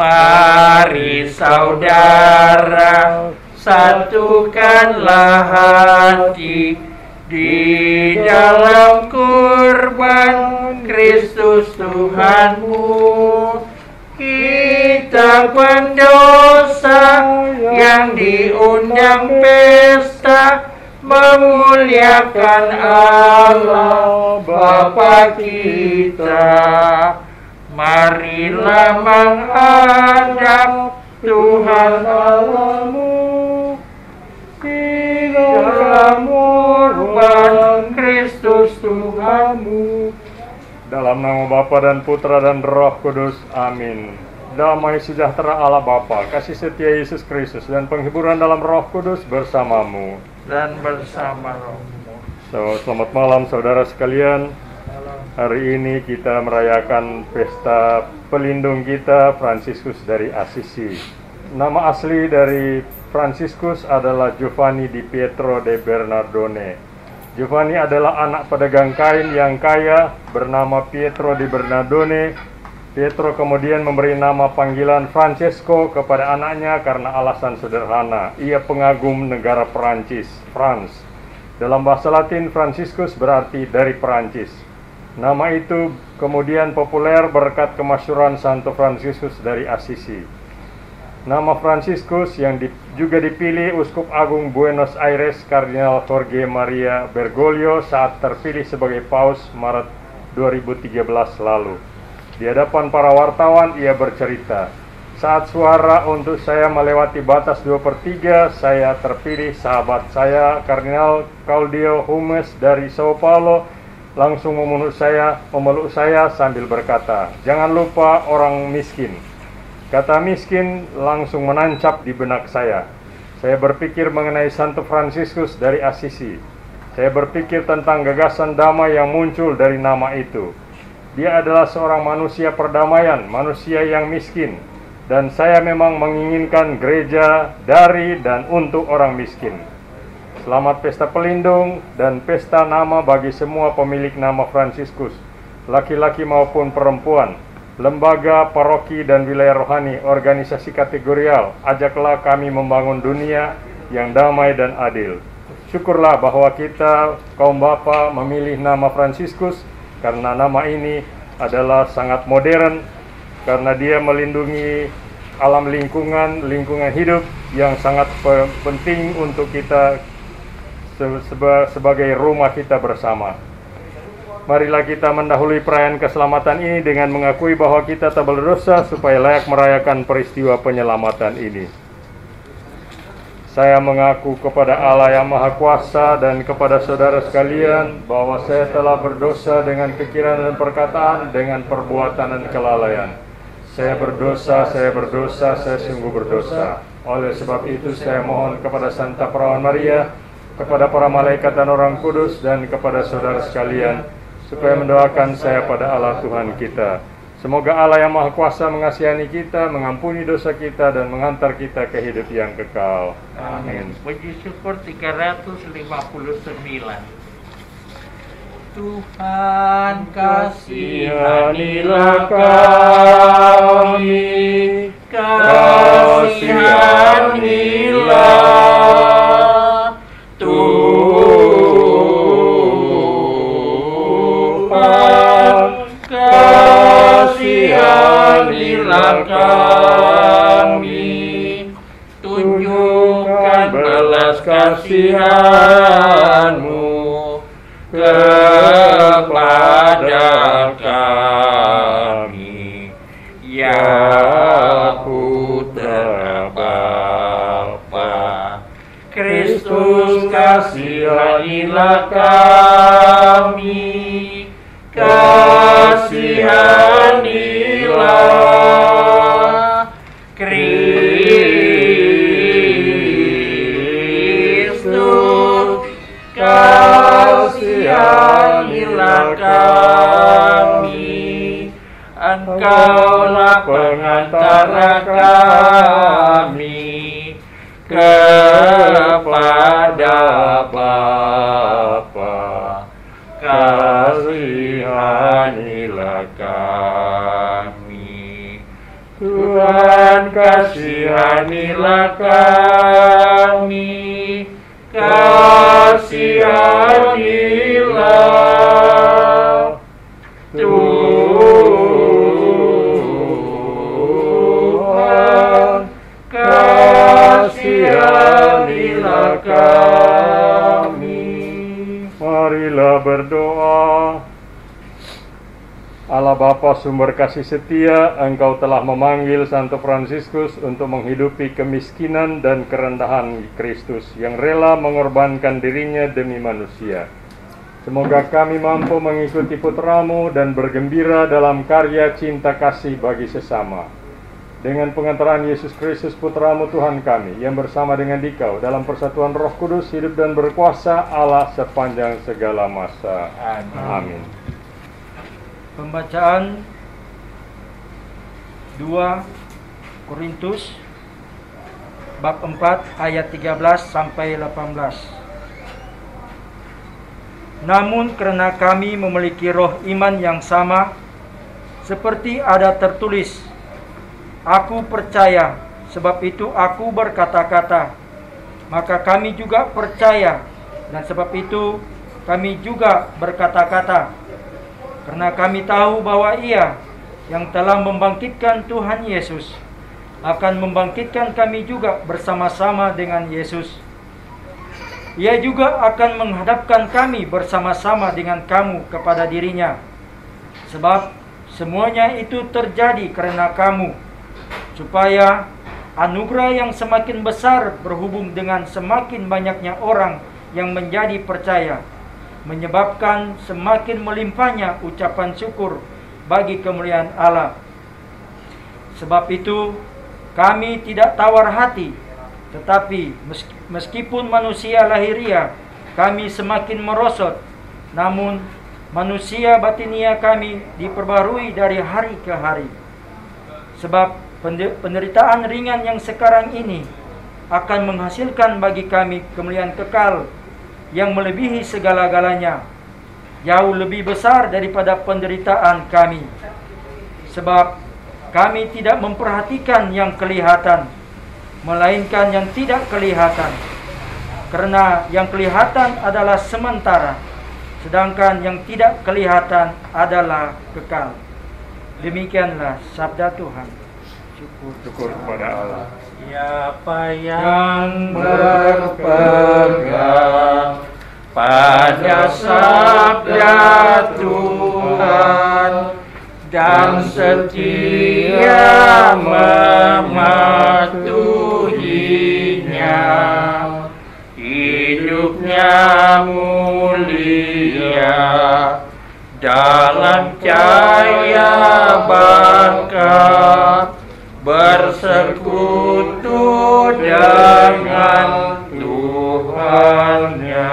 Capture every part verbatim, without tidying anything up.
Mari saudara, satukanlah hati di dalam kurban Kristus Tuhanmu. Kita pendosa yang diundang pesta memuliakan Allah Bapa kita. Marilah menghadap Tuhan Allahmu di dalam kurban Kristus Tuhanmu. Dalam nama Bapa dan Putra dan Roh Kudus, amin. Damai sejahtera Allah Bapa, kasih setia Yesus Kristus, dan penghiburan dalam Roh Kudus bersamamu dan bersama rohmu. So, selamat malam saudara sekalian. Hari ini kita merayakan pesta pelindung kita, Fransiskus dari Assisi. Nama asli dari Fransiskus adalah Giovanni di Pietro de Bernardone. Giovanni adalah anak pedagang kain yang kaya bernama Pietro de Bernardone. Pietro kemudian memberi nama panggilan Francesco kepada anaknya karena alasan sederhana. Ia pengagum negara Perancis, France. Dalam bahasa Latin, Fransiskus berarti dari Perancis. Nama itu kemudian populer berkat kemasyhuran Santo Fransiskus dari Assisi. Nama Fransiskus yang di, juga dipilih Uskup Agung Buenos Aires Kardinal Jorge Maria Bergoglio saat terpilih sebagai Paus Maret dua ribu tiga belas lalu. Di hadapan para wartawan ia bercerita, "Saat suara untuk saya melewati batas dua per tiga, saya terpilih sahabat saya Kardinal Claudio Hummes dari Sao Paulo. Langsung memeluk saya, memeluk saya sambil berkata, jangan lupa orang miskin. Kata miskin langsung menancap di benak saya. Saya berpikir mengenai Santo Fransiskus dari Assisi. Saya berpikir tentang gagasan damai yang muncul dari nama itu. Dia adalah seorang manusia perdamaian, manusia yang miskin. Dan saya memang menginginkan gereja dari dan untuk orang miskin." Selamat Pesta Pelindung dan Pesta Nama bagi semua pemilik nama Fransiskus, laki-laki maupun perempuan, lembaga, paroki, dan wilayah rohani, organisasi kategorial. Ajaklah kami membangun dunia yang damai dan adil. Syukurlah bahwa kita, kaum Bapa, memilih nama Fransiskus karena nama ini adalah sangat modern, karena dia melindungi alam lingkungan, lingkungan hidup yang sangat penting untuk kita sebagai rumah kita bersama. Marilah kita mendahului perayaan keselamatan ini dengan mengakui bahwa kita tak berdosa supaya layak merayakan peristiwa penyelamatan ini. Saya mengaku kepada Allah yang Maha Kuasa dan kepada saudara sekalian bahwa saya telah berdosa dengan pikiran dan perkataan, dengan perbuatan dan kelalaian. Saya berdosa, saya berdosa, saya sungguh berdosa. Oleh sebab itu saya mohon kepada Santa Perawan Maria, kepada para malaikat dan orang kudus, dan kepada saudara sekalian, supaya mendoakan saya pada Allah Tuhan kita. Semoga Allah yang Maha Kuasa mengasihani kita, mengampuni dosa kita, dan mengantar kita ke hidup yang kekal. Amin. Puji syukur tiga ratus lima puluh sembilan. Tuhan, kasihanilah kami, kasihanilah. Kasihanilah kami, tunjukkan belas kasihan-Mu kepada kami, ya Putra Bapa. Kristus, kasihanilah kami, kasihanilah. Kristus, kasihanilah kami, Engkaulah pengantara kami kepada Bapa. Kasihanilah kami, Tuhan, kasihanilah kami, kasihanilah Tuhan, kasihanilah kami. Marilah berdoa. Allah Bapa sumber kasih setia, Engkau telah memanggil Santo Fransiskus untuk menghidupi kemiskinan dan kerendahan Kristus yang rela mengorbankan dirinya demi manusia. Semoga kami mampu mengikuti putramu dan bergembira dalam karya cinta kasih bagi sesama. Dengan pengantaran Yesus Kristus putramu Tuhan kami, yang bersama dengan Dikau dalam persatuan Roh Kudus hidup dan berkuasa Allah sepanjang segala masa. Amin. Amin. Pembacaan dua Korintus bab empat ayat tiga belas sampai delapan belas. Namun karena kami memiliki roh iman yang sama, seperti ada tertulis, aku percaya, sebab itu aku berkata-kata, maka kami juga percaya, dan sebab itu kami juga berkata-kata. Karena kami tahu bahwa Ia yang telah membangkitkan Tuhan Yesus akan membangkitkan kami juga bersama-sama dengan Yesus. Ia juga akan menghadapkan kami bersama-sama dengan kamu kepada dirinya. Sebab semuanya itu terjadi karena kamu, supaya anugerah yang semakin besar berhubung dengan semakin banyaknya orang yang menjadi percaya, menyebabkan semakin melimpahnya ucapan syukur bagi kemuliaan Allah. Sebab itu kami tidak tawar hati, tetapi meskipun manusia lahiriah kami semakin merosot, namun manusia batinia kami diperbarui dari hari ke hari. Sebab penderitaan ringan yang sekarang ini akan menghasilkan bagi kami kemuliaan kekal yang melebihi segala-galanya, jauh lebih besar daripada penderitaan kami. Sebab kami tidak memperhatikan yang kelihatan, melainkan yang tidak kelihatan. Karena yang kelihatan adalah sementara, sedangkan yang tidak kelihatan adalah kekal. Demikianlah sabda Tuhan. Syukur, Syukur kepada Allah. Siapa yang berpegang pada sabda Tuhan dan setia mematuhinya, hidupnya mulia dalam cahaya bangkit, bersekutu dengan Tuhannya.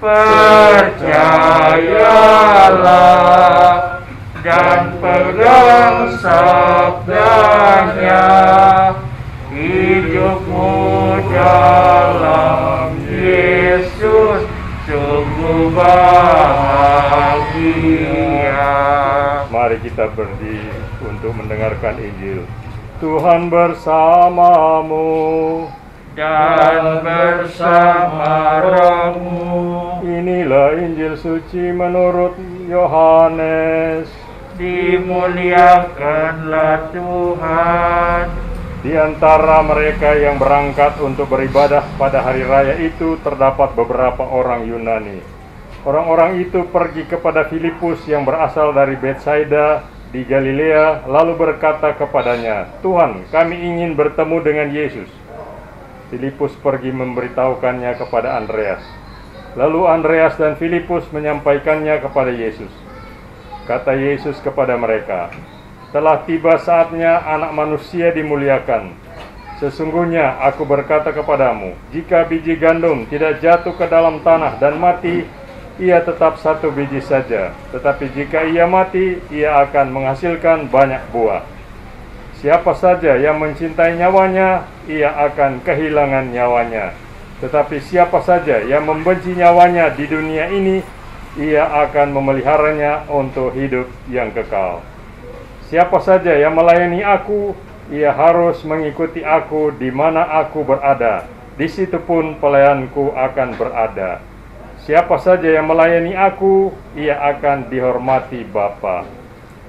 Percayalah dan pegang sabdanya, hidupmu dalam Yesus sungguh bahagia. Mari kita berdiri untuk mendengarkan Injil. Tuhan bersamamu dan bersama rohmu. Inilah Injil suci menurut Yohanes. Dimuliakanlah Tuhan. Di antara mereka yang berangkat untuk beribadah pada hari raya itu terdapat beberapa orang Yunani. Orang-orang itu pergi kepada Filipus yang berasal dari Betsaida di Galilea, lalu berkata kepadanya, Tuhan, kami ingin bertemu dengan Yesus. Filipus pergi memberitahukannya kepada Andreas. Lalu Andreas dan Filipus menyampaikannya kepada Yesus. Kata Yesus kepada mereka, telah tiba saatnya Anak Manusia dimuliakan. Sesungguhnya aku berkata kepadamu, jika biji gandum tidak jatuh ke dalam tanah dan mati, ia tetap satu biji saja, tetapi jika ia mati, ia akan menghasilkan banyak buah. Siapa saja yang mencintai nyawanya, ia akan kehilangan nyawanya. Tetapi siapa saja yang membenci nyawanya di dunia ini, ia akan memeliharanya untuk hidup yang kekal. Siapa saja yang melayani aku, ia harus mengikuti aku di mana aku berada. Di situ pun pelayanku akan berada. Siapa saja yang melayani aku, ia akan dihormati Bapa.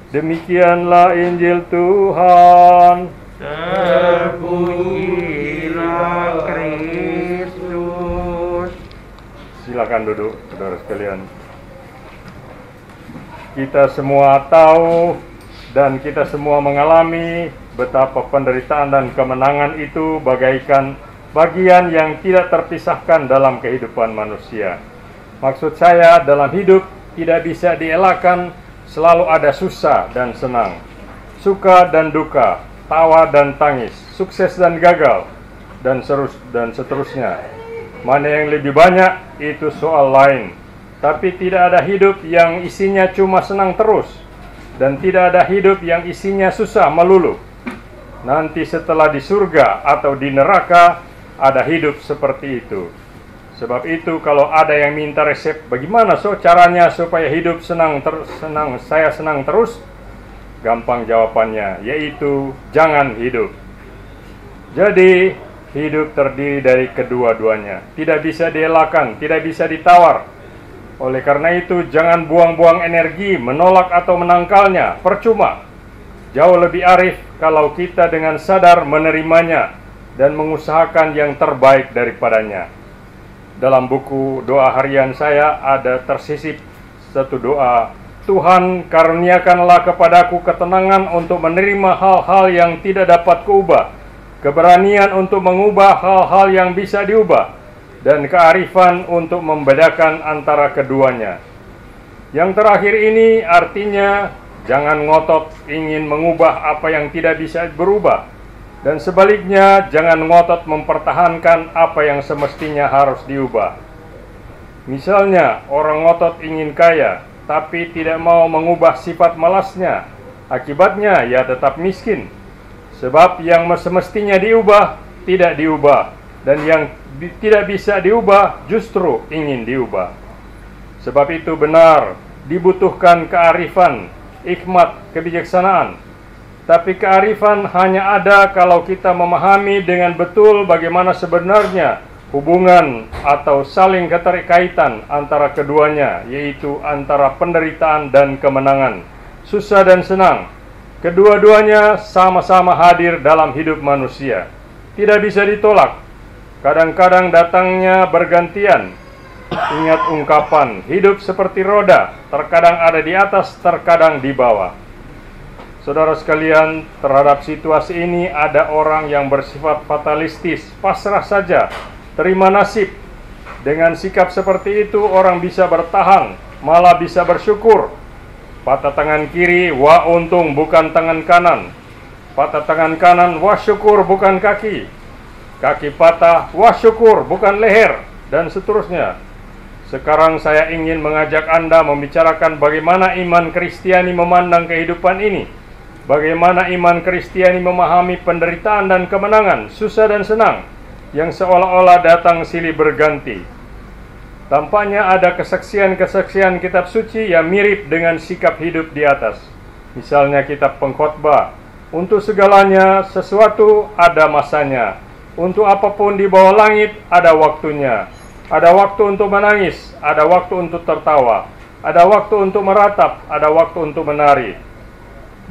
Demikianlah Injil Tuhan. Terpujilah Kristus. Silakan duduk, saudara sekalian. Kita semua tahu dan kita semua mengalami betapa penderitaan dan kemenangan itu bagaikan bagian yang tidak terpisahkan dalam kehidupan manusia. Maksud saya, dalam hidup tidak bisa dielakkan, selalu ada susah dan senang, suka dan duka, tawa dan tangis, sukses dan gagal, dan serus dan seterusnya. Mana yang lebih banyak itu soal lain. Tapi tidak ada hidup yang isinya cuma senang terus, dan tidak ada hidup yang isinya susah melulu. Nanti setelah di surga atau di neraka, ada hidup seperti itu. Sebab itu kalau ada yang minta resep bagaimana so caranya supaya hidup senang terus, senang saya senang terus, gampang jawabannya, yaitu jangan hidup. Jadi hidup terdiri dari kedua-duanya, tidak bisa dielakkan, tidak bisa ditawar. Oleh karena itu, jangan buang-buang energi menolak atau menangkalnya, percuma. Jauh lebih arif kalau kita dengan sadar menerimanya dan mengusahakan yang terbaik daripadanya. Dalam buku doa harian saya ada tersisip satu doa, Tuhan karuniakanlah kepadaku ketenangan untuk menerima hal-hal yang tidak dapat kuubah, keberanian untuk mengubah hal-hal yang bisa diubah, dan kearifan untuk membedakan antara keduanya. Yang terakhir ini artinya, jangan ngotot ingin mengubah apa yang tidak bisa berubah, dan sebaliknya, jangan ngotot mempertahankan apa yang semestinya harus diubah. Misalnya, orang ngotot ingin kaya, tapi tidak mau mengubah sifat malasnya. Akibatnya, ya tetap miskin. Sebab yang semestinya diubah, tidak diubah. Dan yang tidak bisa diubah justru ingin diubah. Sebab itu benar, dibutuhkan kearifan, hikmat, kebijaksanaan. Tapi kearifan hanya ada kalau kita memahami dengan betul bagaimana sebenarnya hubungan atau saling keterkaitan antara keduanya, yaitu antara penderitaan dan kemenangan, susah dan senang. Kedua-duanya sama-sama hadir dalam hidup manusia, tidak bisa ditolak. Kadang-kadang datangnya bergantian. Ingat ungkapan, hidup seperti roda, terkadang ada di atas, terkadang di bawah. Saudara sekalian, terhadap situasi ini ada orang yang bersifat fatalistis, pasrah saja, terima nasib. Dengan sikap seperti itu, orang bisa bertahan, malah bisa bersyukur. Patah tangan kiri, wah untung bukan tangan kanan. Patah tangan kanan, wah syukur bukan kaki. Kaki patah, wah syukur, bukan leher, dan seterusnya. Sekarang saya ingin mengajak Anda membicarakan bagaimana iman Kristiani memandang kehidupan ini. Bagaimana iman Kristiani memahami penderitaan dan kemenangan, susah dan senang, yang seolah-olah datang silih berganti. Tampaknya ada kesaksian-kesaksian kitab suci yang mirip dengan sikap hidup di atas. Misalnya kitab Pengkhotbah, untuk segalanya sesuatu ada masanya. Untuk apapun di bawah langit, ada waktunya. Ada waktu untuk menangis, ada waktu untuk tertawa, ada waktu untuk meratap, ada waktu untuk menari.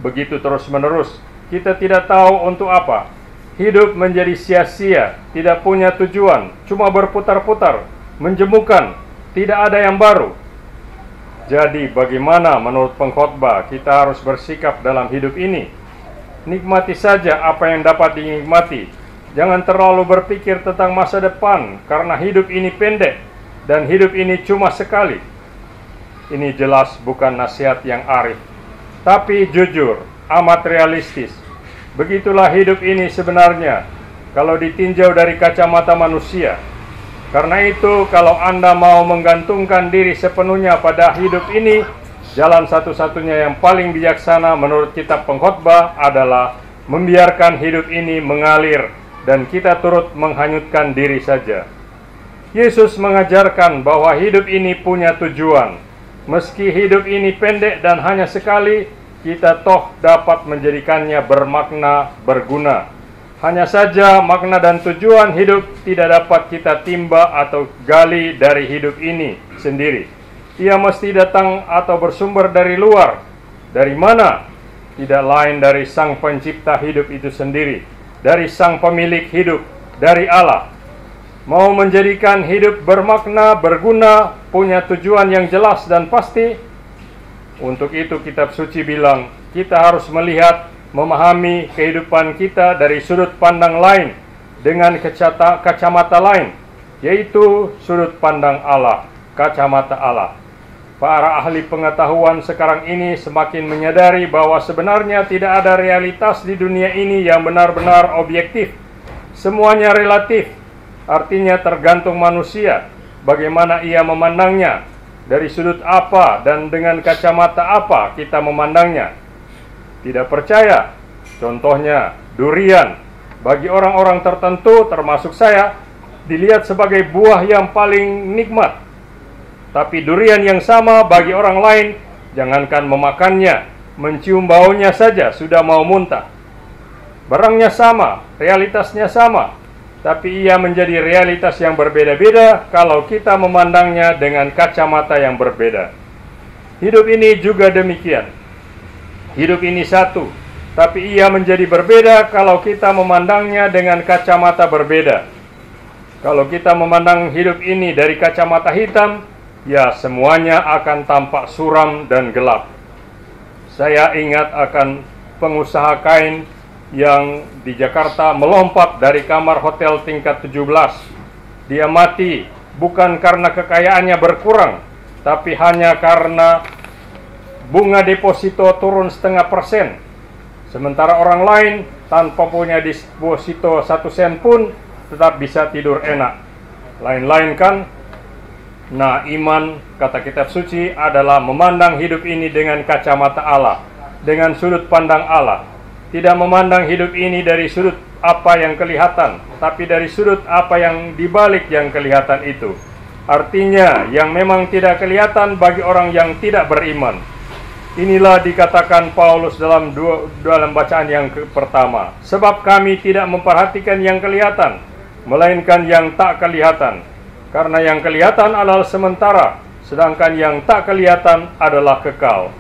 Begitu terus-menerus, kita tidak tahu untuk apa. Hidup menjadi sia-sia, tidak punya tujuan, cuma berputar-putar, menjemukan, tidak ada yang baru. Jadi bagaimana menurut Pengkhotbah kita harus bersikap dalam hidup ini? Nikmati saja apa yang dapat dinikmati. Jangan terlalu berpikir tentang masa depan, karena hidup ini pendek, dan hidup ini cuma sekali. Ini jelas bukan nasihat yang arif, tapi jujur, amat realistis. Begitulah hidup ini sebenarnya, kalau ditinjau dari kacamata manusia. Karena itu, kalau Anda mau menggantungkan diri sepenuhnya pada hidup ini, jalan satu-satunya yang paling bijaksana menurut kitab Pengkhotbah adalah membiarkan hidup ini mengalir, dan kita turut menghanyutkan diri saja. Yesus mengajarkan bahwa hidup ini punya tujuan. Meski hidup ini pendek dan hanya sekali, kita toh dapat menjadikannya bermakna, berguna. Hanya saja makna dan tujuan hidup tidak dapat kita timba atau gali dari hidup ini sendiri. Ia mesti datang atau bersumber dari luar. Dari mana? Tidak lain dari Sang Pencipta hidup itu sendiri, dari Sang Pemilik hidup, dari Allah. Mau menjadikan hidup bermakna, berguna, punya tujuan yang jelas dan pasti? Untuk itu kitab suci bilang, kita harus melihat, memahami kehidupan kita dari sudut pandang lain dengan kacata, kacamata lain, yaitu sudut pandang Allah, kacamata Allah. Para ahli pengetahuan sekarang ini semakin menyadari bahwa sebenarnya tidak ada realitas di dunia ini yang benar-benar objektif. Semuanya relatif, artinya tergantung manusia, bagaimana ia memandangnya, dari sudut apa dan dengan kacamata apa kita memandangnya. Tidak percaya? Contohnya, durian. Bagi orang-orang tertentu, termasuk saya, dilihat sebagai buah yang paling nikmat. Tapi durian yang sama bagi orang lain, jangankan memakannya, mencium baunya saja sudah mau muntah. Barangnya sama, realitasnya sama, tapi ia menjadi realitas yang berbeda-beda kalau kita memandangnya dengan kacamata yang berbeda. Hidup ini juga demikian. Hidup ini satu, tapi ia menjadi berbeda kalau kita memandangnya dengan kacamata berbeda. Kalau kita memandang hidup ini dari kacamata hitam, ya semuanya akan tampak suram dan gelap. Saya ingat akan pengusaha kain yang di Jakarta melompat dari kamar hotel tingkat tujuh belas. Dia mati bukan karena kekayaannya berkurang, tapi hanya karena bunga deposito turun setengah persen. Sementara orang lain tanpa punya deposito satu sen pun tetap bisa tidur enak. Lain-lain kan? Nah, iman, kata kitab suci, adalah memandang hidup ini dengan kacamata Allah, dengan sudut pandang Allah. Tidak memandang hidup ini dari sudut apa yang kelihatan, tapi dari sudut apa yang dibalik yang kelihatan itu. Artinya, yang memang tidak kelihatan bagi orang yang tidak beriman. Inilah dikatakan Paulus dalam dua, dalam bacaan yang ke, pertama. Sebab kami tidak memperhatikan yang kelihatan, melainkan yang tak kelihatan. Karena yang kelihatan adalah sementara, sedangkan yang tak kelihatan adalah kekal.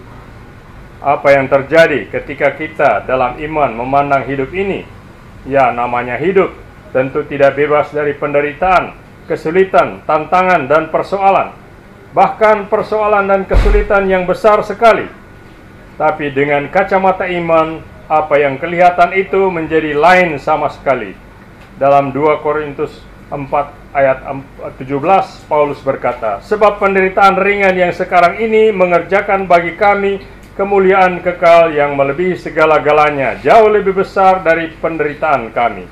Apa yang terjadi ketika kita dalam iman memandang hidup ini? Ya, namanya hidup, tentu tidak bebas dari penderitaan, kesulitan, tantangan, dan persoalan. Bahkan persoalan dan kesulitan yang besar sekali. Tapi dengan kacamata iman, apa yang kelihatan itu menjadi lain sama sekali. Dalam dua Korintus empat ayat tujuh belas, Paulus berkata, sebab penderitaan ringan yang sekarang ini mengerjakan bagi kami kemuliaan kekal yang melebihi segala-galanya, jauh lebih besar dari penderitaan kami.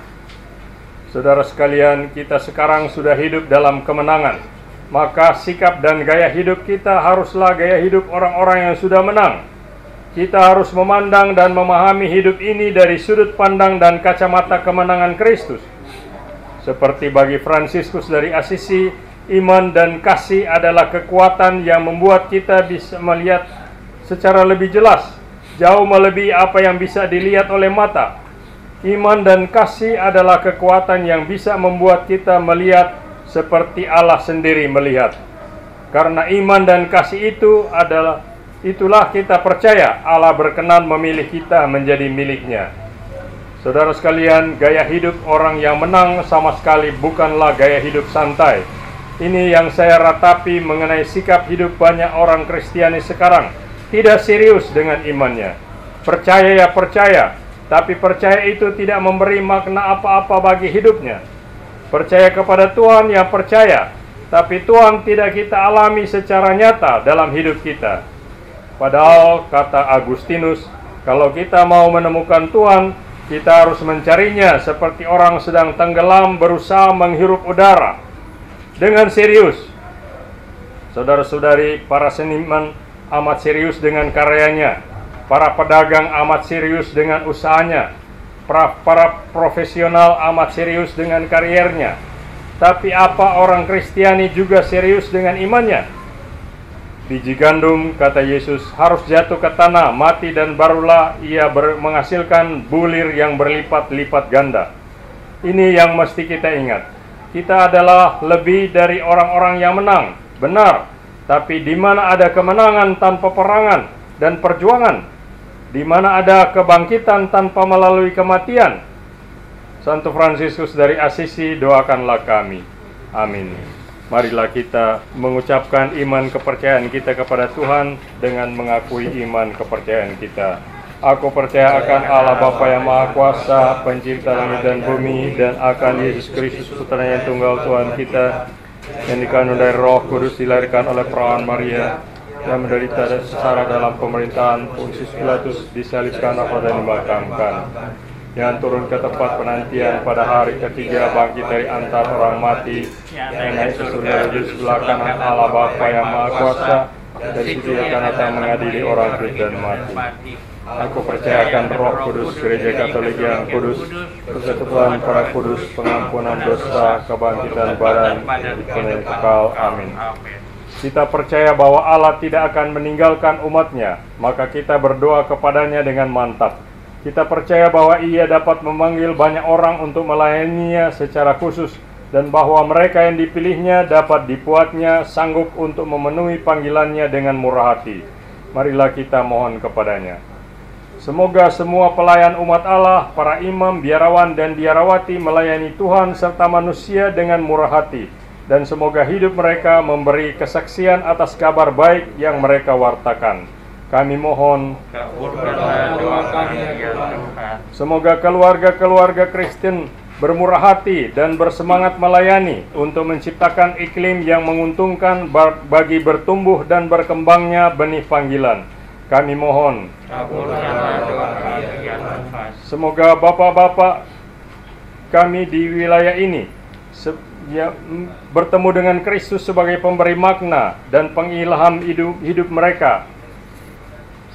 Saudara sekalian, kita sekarang sudah hidup dalam kemenangan. Maka sikap dan gaya hidup kita haruslah gaya hidup orang-orang yang sudah menang. Kita harus memandang dan memahami hidup ini dari sudut pandang dan kacamata kemenangan Kristus. Seperti bagi Fransiskus dari Assisi, iman dan kasih adalah kekuatan yang membuat kita bisa melihat secara lebih jelas, jauh melebihi apa yang bisa dilihat oleh mata. Iman dan kasih adalah kekuatan yang bisa membuat kita melihat seperti Allah sendiri melihat. Karena iman dan kasih itu adalah, itulah kita percaya Allah berkenan memilih kita menjadi miliknya. Saudara sekalian, gaya hidup orang yang menang sama sekali bukanlah gaya hidup santai. Ini yang saya ratapi mengenai sikap hidup banyak orang Kristiani sekarang. Tidak serius dengan imannya. Percaya ya percaya, tapi percaya itu tidak memberi makna apa-apa bagi hidupnya. Percaya kepada Tuhan yang percaya, tapi Tuhan tidak kita alami secara nyata dalam hidup kita. Padahal, kata Agustinus, kalau kita mau menemukan Tuhan, kita harus mencarinya seperti orang sedang tenggelam berusaha menghirup udara. Dengan serius. Saudara-saudari, para seniman amat serius dengan karyanya. Para pedagang amat serius dengan usahanya. Para, para profesional amat serius dengan kariernya. Tapi apa orang Kristiani juga serius dengan imannya? Biji gandum, kata Yesus, harus jatuh ke tanah, mati, dan barulah ia menghasilkan bulir yang berlipat-lipat ganda. Ini yang mesti kita ingat. Kita adalah lebih dari orang-orang yang menang, benar. Tapi di mana ada kemenangan tanpa perangan dan perjuangan? Di mana ada kebangkitan tanpa melalui kematian? Santo Fransiskus dari Assisi, doakanlah kami. Amin. Marilah kita mengucapkan iman kepercayaan kita kepada Tuhan dengan mengakui iman kepercayaan kita. Aku percaya akan Allah Bapa yang Maha Kuasa, pencipta langit dan bumi, dan akan Yesus Kristus Putranya yang tunggal Tuhan kita, yang dikandung dari Roh Kudus, dilahirkan oleh perawan Maria, yang menderita secara dalam pemerintahan Pontius Pilatus, disalibkan dan dimakamkan, yang turun ke tempat penantian, pada hari ketiga bangkit dari antara orang mati, yang naik ke surga di sebelah kanan Allah Bapa yang Maha Kuasa, dan situ akan datang mengadili orang hidup dan mati. Aku percaya akan Roh Kudus, Gereja Katolik yang kudus, persekutuan para kudus, pengampunan dosa, kebangkitan badan, hidup kekal. Amin. Kita percaya bahwa Allah tidak akan meninggalkan umatnya, maka kita berdoa kepadanya dengan mantap. Kita percaya bahwa ia dapat memanggil banyak orang untuk melayaninya secara khusus, dan bahwa mereka yang dipilihnya dapat dibuatnya sanggup untuk memenuhi panggilannya dengan murah hati. Marilah kita mohon kepadanya. Semoga semua pelayan umat Allah, para imam, biarawan, dan biarawati melayani Tuhan serta manusia dengan murah hati, dan semoga hidup mereka memberi kesaksian atas kabar baik yang mereka wartakan. Kami mohon, kabulkanlah doa kami, ya Tuhan. Semoga keluarga-keluarga Kristen bermurah hati dan bersemangat melayani untuk menciptakan iklim yang menguntungkan bagi bertumbuh dan berkembangnya benih panggilan. Kami mohon, kabulkanlah doa kami, ya Tuhan. Semoga bapak-bapak kami di wilayah ini Ya, bertemu dengan Kristus sebagai pemberi makna dan pengilham hidup, hidup mereka.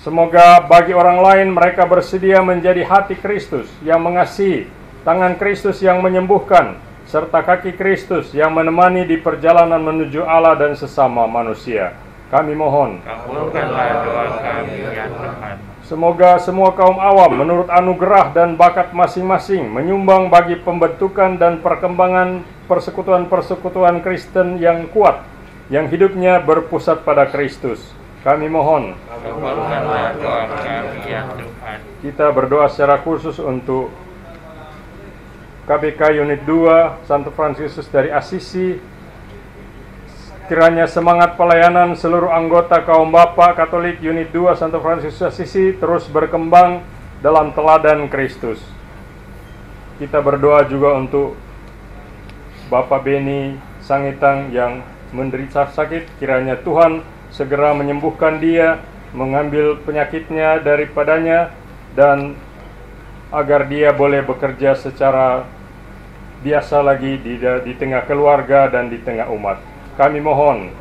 Semoga bagi orang lain mereka bersedia menjadi hati Kristus yang mengasihi, tangan Kristus yang menyembuhkan, serta kaki Kristus yang menemani di perjalanan menuju Allah dan sesama manusia. Kami mohon, kabulkanlah doa kami, ya Tuhan. Semoga semua kaum awam menurut anugerah dan bakat masing-masing menyumbang bagi pembentukan dan perkembangan persekutuan-persekutuan Kristen yang kuat, yang hidupnya berpusat pada Kristus. Kami mohon, kabulkanlah doa kami, ya Tuhan. Kita berdoa secara khusus untuk K B K Unit dua, Santo Fransiskus dari Assisi. Kiranya semangat pelayanan seluruh anggota kaum Bapa Katolik Unit dua Santo Fransiskus Assisi terus berkembang dalam teladan Kristus. Kita berdoa juga untuk Bapak Beni Sangitang yang menderita sakit, kiranya Tuhan segera menyembuhkan dia, mengambil penyakitnya daripadanya, dan agar dia boleh bekerja secara biasa lagi di, di tengah keluarga dan di tengah umat. Kami mohon,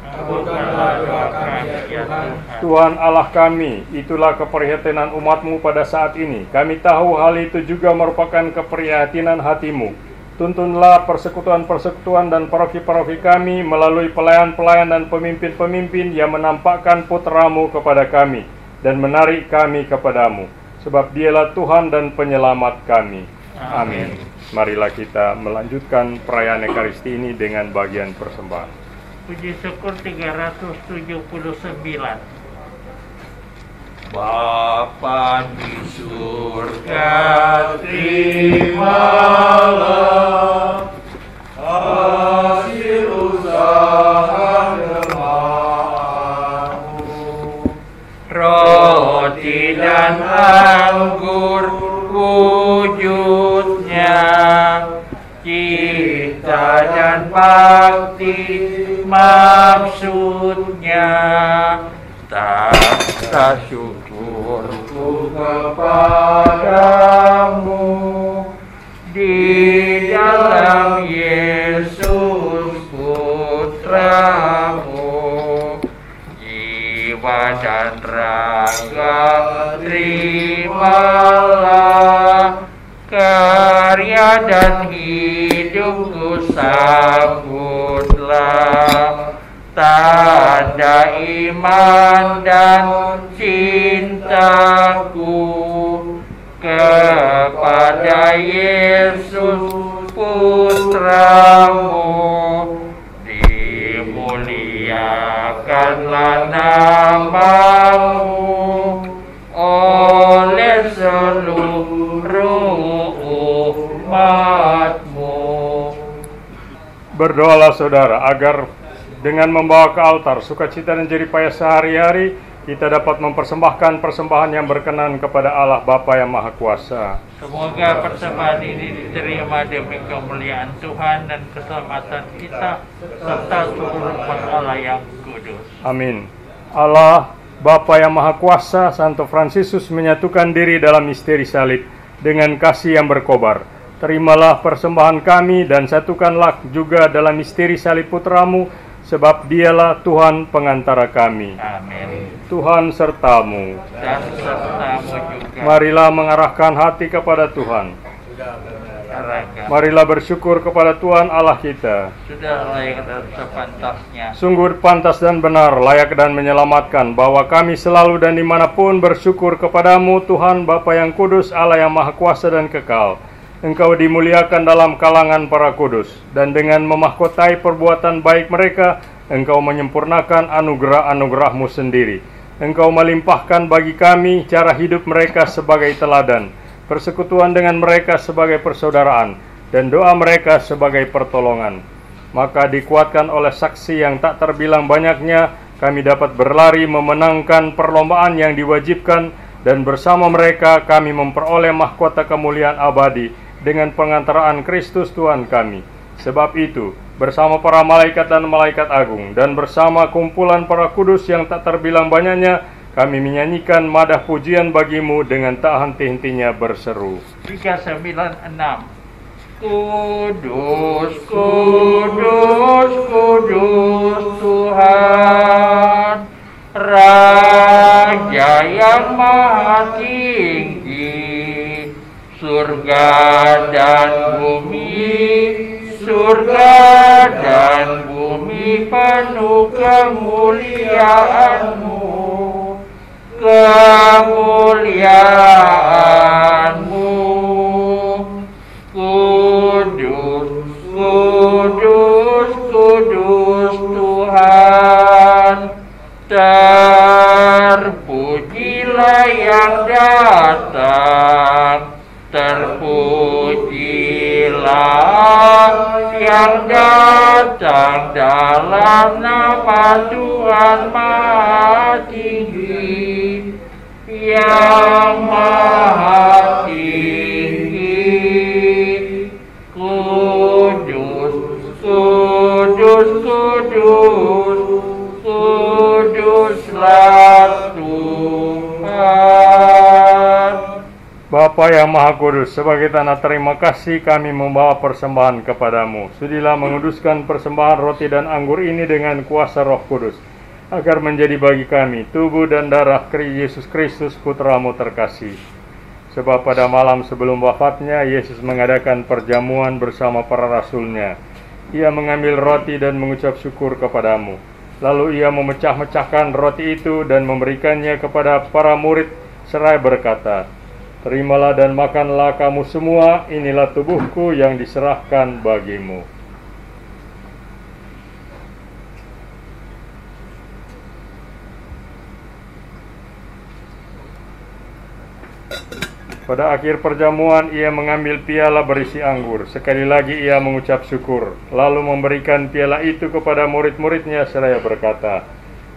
Tuhan Allah kami, itulah keprihatinan umatmu pada saat ini. Kami tahu hal itu juga merupakan keprihatinan hatimu. Tuntunlah persekutuan-persekutuan dan paroki-paroki kami melalui pelayan-pelayan dan pemimpin-pemimpin yang menampakkan putramu kepada kami dan menarik kami kepadamu. Sebab dialah Tuhan dan penyelamat kami. Amin. Marilah kita melanjutkan perayaan Ekaristi ini dengan bagian persembahan. Puji syukur tiga ratus tujuh puluh sembilan. Bapa di surga, terimalah hasil usaha jemaatmu, roti dan anggur wujudnya, cinta dan bakti maksudnya. Tata syukurku kepadamu di dalam Yesus Putramu, jiwa dan raga terimalah karya dan hidupku, sambutlah tanda iman dan cintaku kepada Yesus Putramu. Dimuliakanlah namamu oleh seluruh umatmu. Berdoalah saudara agar dengan membawa ke altar sukacita dan jerih payah sehari-hari, kita dapat mempersembahkan persembahan yang berkenan kepada Allah Bapa yang Maha Kuasa. Semoga persembahan ini diterima demi kemuliaan Tuhan dan keselamatan kita serta seluruh umat Allah yang kudus. Amin. Allah Bapa yang Maha Kuasa, Santo Fransiskus menyatukan diri dalam misteri salib dengan kasih yang berkobar. Terimalah persembahan kami dan satukanlah juga dalam misteri salib Putramu, sebab dialah Tuhan pengantara kami. Amin. Tuhan sertamu. Dan sertamu juga. Marilah mengarahkan hati kepada Tuhan. Marilah bersyukur kepada Tuhan Allah kita. Sudah layak dan sepantasnya. Sungguh pantas dan benar, layak dan menyelamatkan, bahwa kami selalu dan dimanapun bersyukur kepadamu, Tuhan Bapa yang kudus, Allah yang Maha Kuasa dan kekal. Engkau dimuliakan dalam kalangan para kudus, dan dengan memahkotai perbuatan baik mereka, Engkau menyempurnakan anugerah-anugerah-Mu sendiri. Engkau melimpahkan bagi kami cara hidup mereka sebagai teladan, persekutuan dengan mereka sebagai persaudaraan, dan doa mereka sebagai pertolongan. Maka dikuatkan oleh saksi yang tak terbilang banyaknya, kami dapat berlari memenangkan perlombaan yang diwajibkan, dan bersama mereka kami memperoleh mahkota kemuliaan abadi, dengan pengantaraan Kristus Tuhan kami. Sebab itu, bersama para malaikat dan malaikat agung, dan bersama kumpulan para kudus yang tak terbilang banyaknya, kami menyanyikan madah pujian bagimu dengan tak henti-hentinya berseru. tiga sembilan enam. Kudus, kudus, kudus Tuhan, Raja yang Maha Tinggi. Surga dan bumi, surga dan bumi penuh kemuliaan-Mu. Kemuliaan-Mu. Kudus, kudus, kudus Tuhan. Terpujilah yang datang. Terpujilah yang datang dalam nama Tuhan Maha Tinggi, yang Maha Tinggi. Kudus, kudus, kudus, kuduslah Tuhan. Bapa yang Maha Kudus, sebagai tanda terima kasih kami membawa persembahan kepadamu. Sudilah menguduskan persembahan roti dan anggur ini dengan kuasa Roh Kudus, agar menjadi bagi kami tubuh dan darah Yesus Kristus Putramu terkasih. Sebab pada malam sebelum wafatnya, Yesus mengadakan perjamuan bersama para rasul-Nya. Ia mengambil roti dan mengucap syukur kepadamu. Lalu ia memecah-mecahkan roti itu dan memberikannya kepada para murid seraya berkata, terimalah dan makanlah kamu semua, inilah tubuhku yang diserahkan bagimu. Pada akhir perjamuan, ia mengambil piala berisi anggur. Sekali lagi ia mengucap syukur, lalu memberikan piala itu kepada murid-murid-Nya seraya berkata,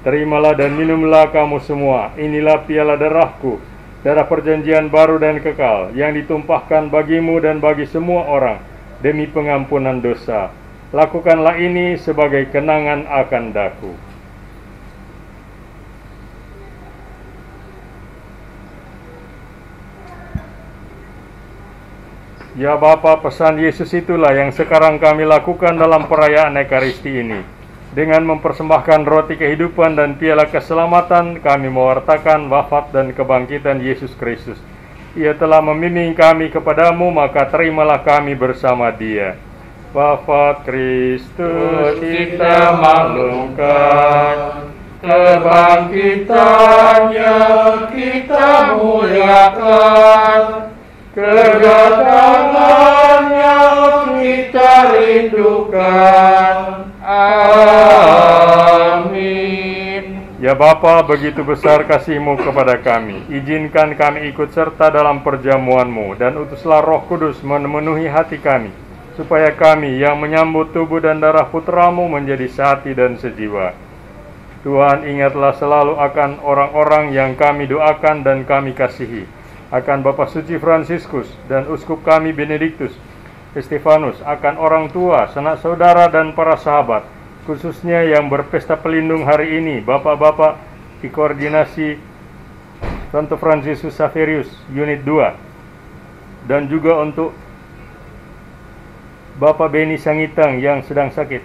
terimalah dan minumlah kamu semua, inilah piala darahku, darah perjanjian baru dan kekal, yang ditumpahkan bagimu dan bagi semua orang, demi pengampunan dosa. Lakukanlah ini sebagai kenangan akan daku. Ya Bapa, pesan Yesus itulah yang sekarang kami lakukan dalam perayaan Ekaristi ini. Dengan mempersembahkan roti kehidupan dan piala keselamatan, kami mewartakan wafat dan kebangkitan Yesus Kristus. Ia telah memimpin kami kepadamu, maka terimalah kami bersama Dia. Wafat Kristus kita maklumkan, kebangkitannya kita muliakan, kedatangannya kita rindukan. Amin. Ya Bapa, begitu besar kasih-Mu kepada kami, izinkan kami ikut serta dalam perjamuan-Mu, dan utuslah Roh Kudus memenuhi hati kami, supaya kami yang menyambut tubuh dan darah Putra-Mu menjadi sehati dan sejiwa. Tuhan, ingatlah selalu akan orang-orang yang kami doakan dan kami kasihi, akan Bapak Suci Fransiskus dan Uskup kami Benediktus Estefanus, akan orang tua, sanak saudara, dan para sahabat, khususnya yang berpesta pelindung hari ini, Bapak-Bapak di koordinasi Santo Fransiskus Saverius Unit dua, dan juga untuk Bapak Beni Sangitang yang sedang sakit,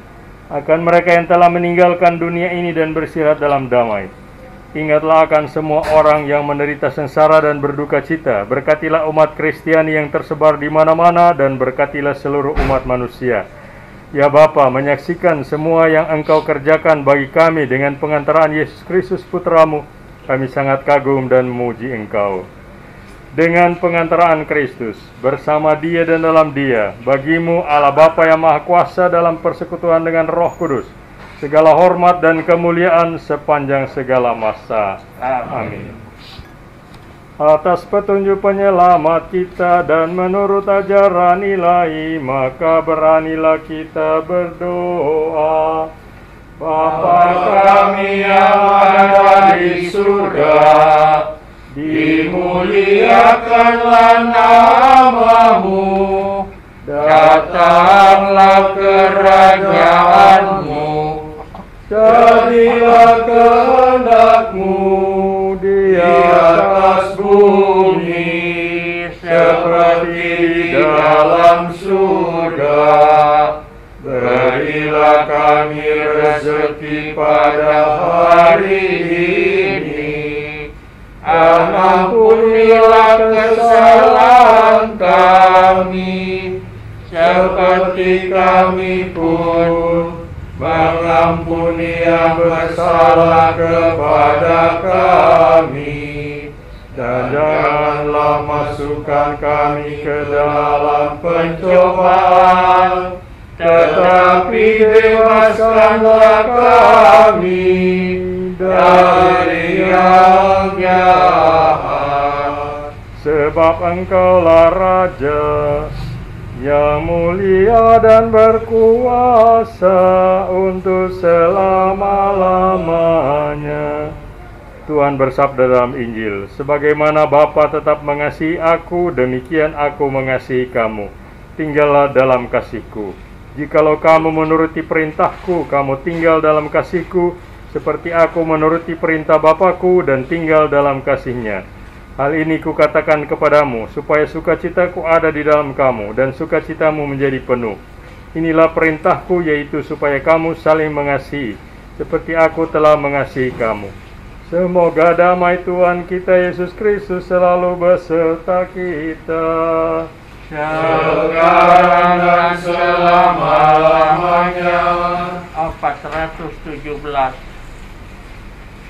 akan mereka yang telah meninggalkan dunia ini dan bersirat dalam damai. Ingatlah akan semua orang yang menderita sengsara dan berduka cita. Berkatilah umat Kristiani yang tersebar di mana-mana, dan berkatilah seluruh umat manusia. Ya Bapa, menyaksikan semua yang Engkau kerjakan bagi kami dengan pengantaraan Yesus Kristus Putra-Mu, kami sangat kagum dan memuji Engkau. Dengan pengantaraan Kristus, bersama Dia dan dalam Dia, bagimu Allah Bapa yang Maha Kuasa dalam persekutuan dengan Roh Kudus, segala hormat dan kemuliaan sepanjang segala masa. Amin. Atas petunjuk penyelamat kita dan menurut ajaran ilahi, maka beranilah kita berdoa. Bapa kami yang ada di surga, dimuliakanlah nama-Mu, datanglah kerajaan-Mu, jadilah kehendak-Mu di atas bumi seperti di dalam surga. Berilah kami rezeki pada hari ini, dan ampunilah kesalahan kami, seperti kami pun mengampuni yang bersalah kepada kami, dan janganlah masukkan kami ke dalam pencobaan, tetapi bebaskanlah kami dari yang jahat. Sebab Engkaulah Raja yang mulia dan berkuasa untuk selama-lamanya. Tuhan bersabda dalam Injil, sebagaimana Bapa tetap mengasihi Aku, demikian Aku mengasihi kamu. Tinggallah dalam kasih-Ku. Jikalau kamu menuruti perintah-Ku, kamu tinggal dalam kasih-Ku, seperti Aku menuruti perintah Bapa-Ku dan tinggal dalam kasih-Nya. Hal ini kukatakan kepadamu, supaya sukacita-Ku ada di dalam kamu, dan sukacitamu menjadi penuh. Inilah perintah-Ku, yaitu supaya kamu saling mengasihi, seperti Aku telah mengasihi kamu. Semoga damai Tuhan kita Yesus Kristus selalu beserta kita, sekarang dan selama-lamanya. empat ratus tujuh belas.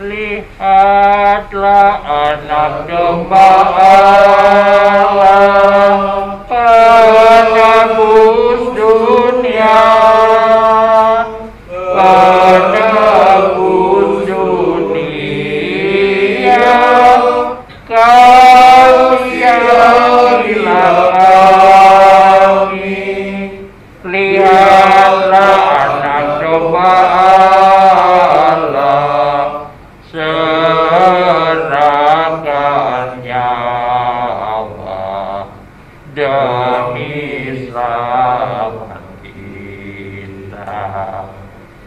Lihatlah Anak Domba Allah, penebus dunia, penebus dunia, kasihilah kami. Lihatlah Anak Domba Allah,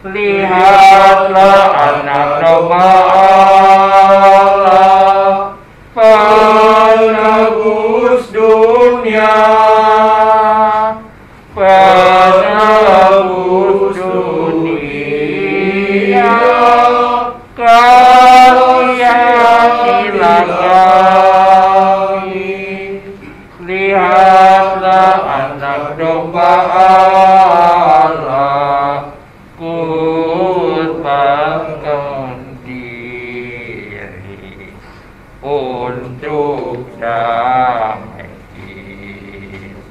lihatlah Anak Domba Allah, penebus dunia, penebus dunia, kasihilah kami. Lihatlah Anak Domba Allah,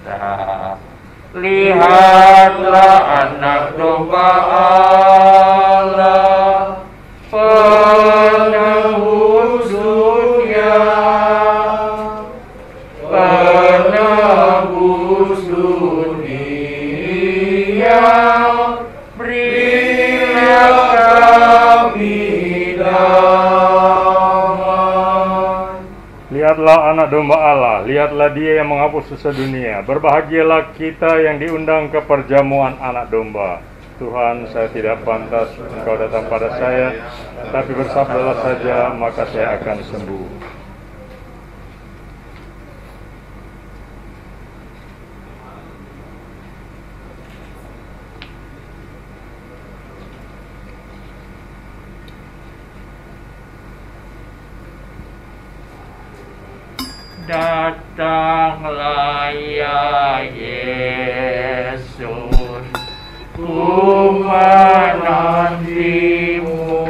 kita. Lihatlah anak domba Allah, penebus dunia, penebus dunia, berilah kami damai. Lihatlah anak domba Allah, lihatlah dia yang menghapus dosa dunia. Berbahagialah kita yang diundang ke perjamuan anak domba. Tuhan, saya tidak pantas Engkau datang pada saya, tapi bersabdalah saja, maka saya akan sembuh. Datanglah ya Yesus, ku menantimu,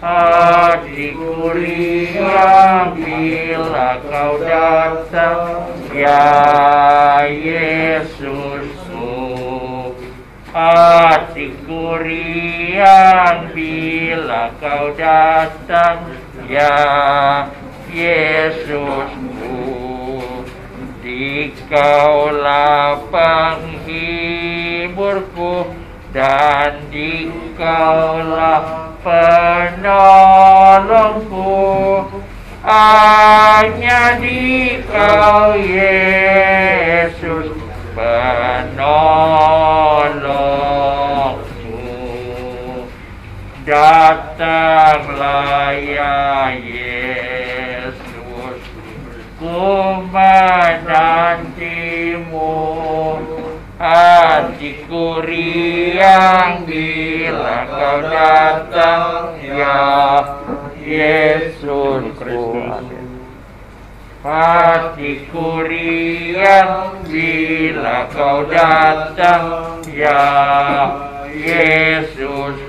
hatiku ringan bila Kau datang, ya Yesusku. Hatiku ringan bila Kau datang, ya Yesusku. Dikaulah penghiburku dan Dikaulah penolongku, hanya Dikau Yesus penolongku. Datanglah ya Yesus, ku menantimu, hatiku riang bila Kau datang, ya Yesusku. Hatiku riang bila Kau datang, ya Yesusku.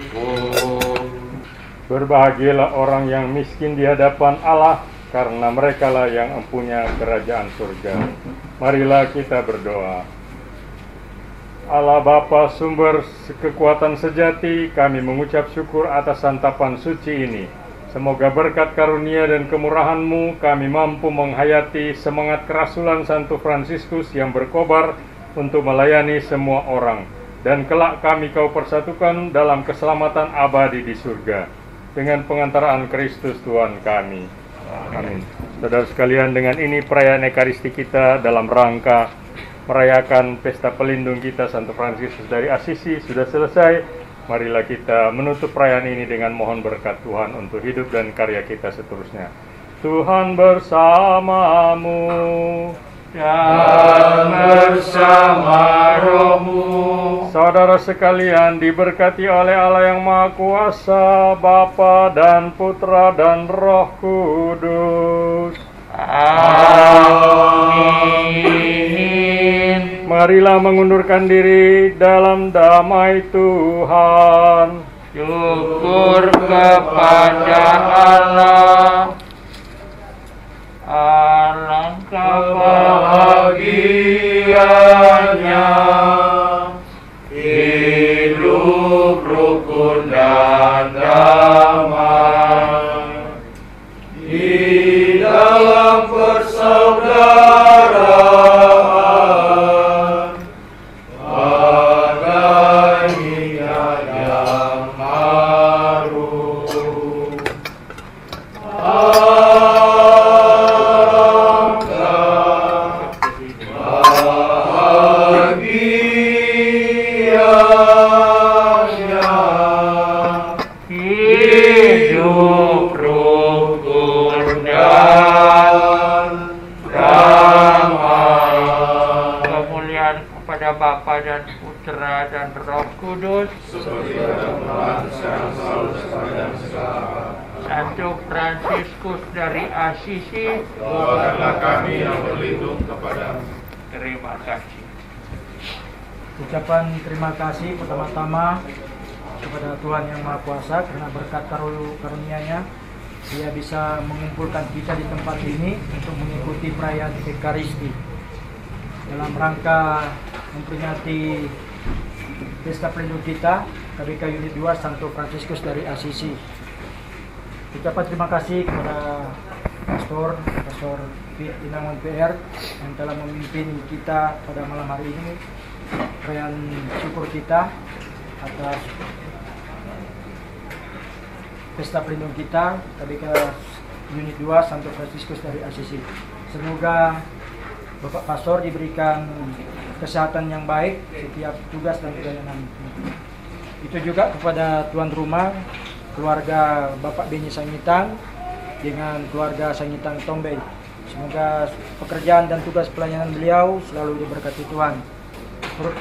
Berbahagialah orang yang miskin di hadapan Allah, karena merekalah yang empunya kerajaan surga. Marilah kita berdoa. Allah Bapa sumber kekuatan sejati, kami mengucap syukur atas santapan suci ini. Semoga berkat karunia dan kemurahan-Mu kami mampu menghayati semangat kerasulan Santo Fransiskus yang berkobar untuk melayani semua orang. Dan kelak kami Kau persatukan dalam keselamatan abadi di surga. Dengan pengantaraan Kristus Tuhan kami. Amin. Saudara sekalian, dengan ini perayaan Ekaristi kita dalam rangka merayakan pesta pelindung kita Santo Fransiskus dari Assisi sudah selesai. Marilah kita menutup perayaan ini dengan mohon berkat Tuhan untuk hidup dan karya kita seterusnya. Tuhan bersamamu dan bersama rohmu. Saudara sekalian, diberkati oleh Allah yang Maha Kuasa, Bapa dan Putra dan Roh Kudus. Amin. Marilah mengundurkan diri dalam damai Tuhan. Syukur kepada Allah. Alangkah bahagianya hidup rukun dan damai di dalam persaudaraan. Dari Assisi, doakanlah kami yang berlindung kepada-Mu. Terima kasih. Ucapan terima kasih pertama-tama kepada Tuhan yang Maha Kuasa, karena berkat karunia-Nya Dia bisa mengumpulkan kita di tempat ini untuk mengikuti perayaan Ekaristi. dalam rangka memperingati pesta pelindung kita K B K Unit dua Santo Fransiskus dari Assisi. Ucapan terima kasih kepada Pastor Pastor Tinangon P R yang telah memimpin kita pada malam hari ini. Perayaan syukur kita atas pesta pelindung kita K B K Unit dua Santo Fransiskus dari Assisi. Semoga Bapak Pastor diberikan kesehatan yang baik setiap tugas dan perjalanan. Itu juga kepada tuan rumah, keluarga Bapak Beni Sangitang dengan keluarga Sangitang Tombe. Semoga pekerjaan dan tugas pelayanan beliau selalu diberkati Tuhan.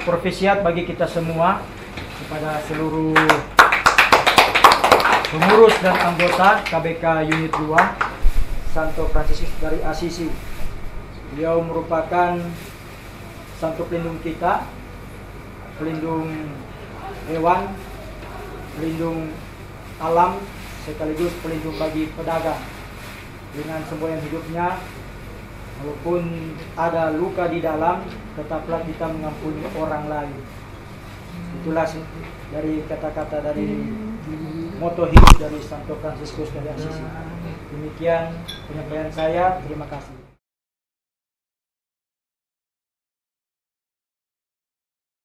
Profesiat bagi kita semua, kepada seluruh pengurus dan anggota K B K Unit dua Santo Fransiskus dari Assisi. Beliau merupakan santo pelindung kita, pelindung hewan, pelindung alam, sekaligus pelindung bagi pedagang. Dengan semboyan hidupnya, walaupun ada luka di dalam, tetaplah kita mengampuni orang lain. Itulah dari kata-kata dari moto hidup dari Santo Fransiskus dari Assisi. Demikian penyampaian saya, terima kasih.